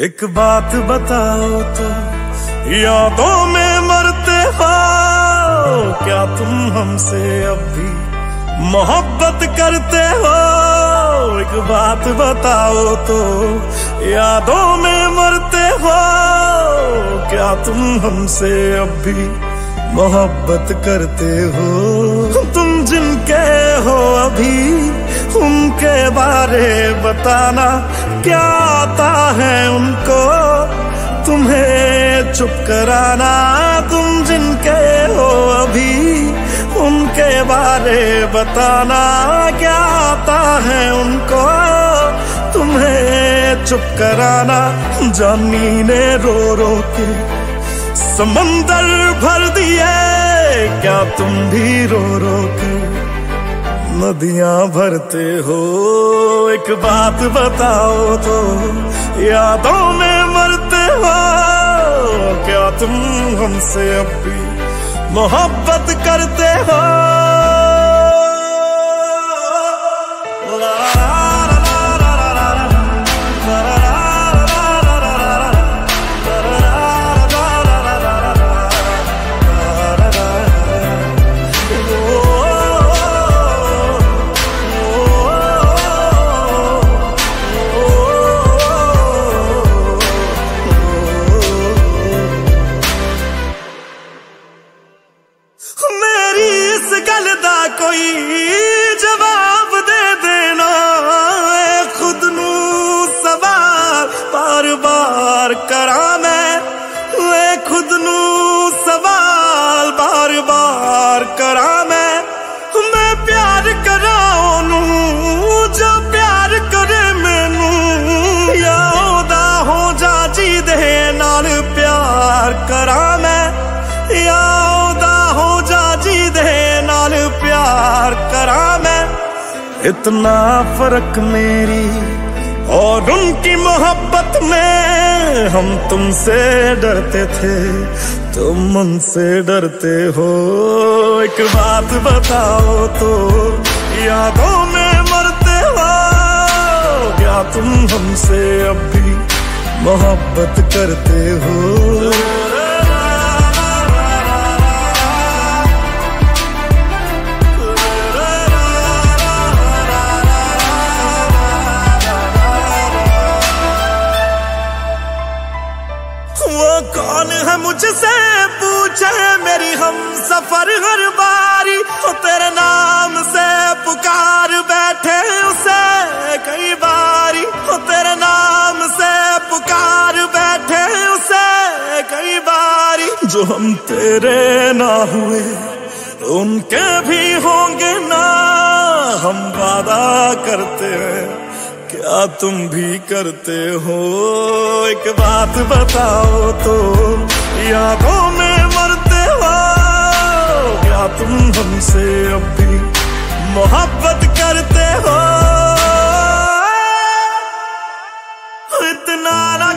एक बात बताओ तो यादों में मरते हो, क्या तुम हमसे अब भी मोहब्बत करते हो? एक बात बताओ तो यादों में मरते हो, क्या तुम हमसे अब भी मोहब्बत करते हो? तुम जिनके हो अभी उनके बारे बताना, क्या आता है उनको तुम्हें चुप कराना? तुम जिनके हो अभी उनके बारे बताना, क्या आता है उनको तुम्हें चुप कराना? जानी ने रो रो के समंदर भर दिए, क्या तुम भी रो रो के नदियां भरते हो? एक बात बताओ तो यादों में मरते हो, क्या तुम हमसे अब भी मोहब्बत करते हो? कोई जवाब दे देना, खुद नू सवाल बार बार करा मैं, खुद नू सवाल बार बार करा मैं प्यार करा ओनू जो प्यार करे मैनू, यादा हो जा जी दे नाल प्यार करा मैं, यादा हो जा जी दे नाल प्यार करा मैं। इतना फर्क मेरी और उनकी मोहब्बत में, हम तुमसे डरते थे तुम उनसे डरते हो। एक बात बताओ तो यादों में मरते हो, क्या तुम हमसे अब भी मोहब्बत करते हो? कौन है मुझसे पूछे मेरी हम सफर हर बारी, तेरे नाम से पुकार बैठे उसे कई बारी, तेरे नाम से पुकार बैठे उसे कई बारी। जो हम तेरे ना हुए उनके भी होंगे ना, हम वादा करते हैं क्या तुम भी करते हो? एक बात बताओ तो यादों में मरते हो, क्या तुम हमसे अब भी मोहब्बत करते हो? इतना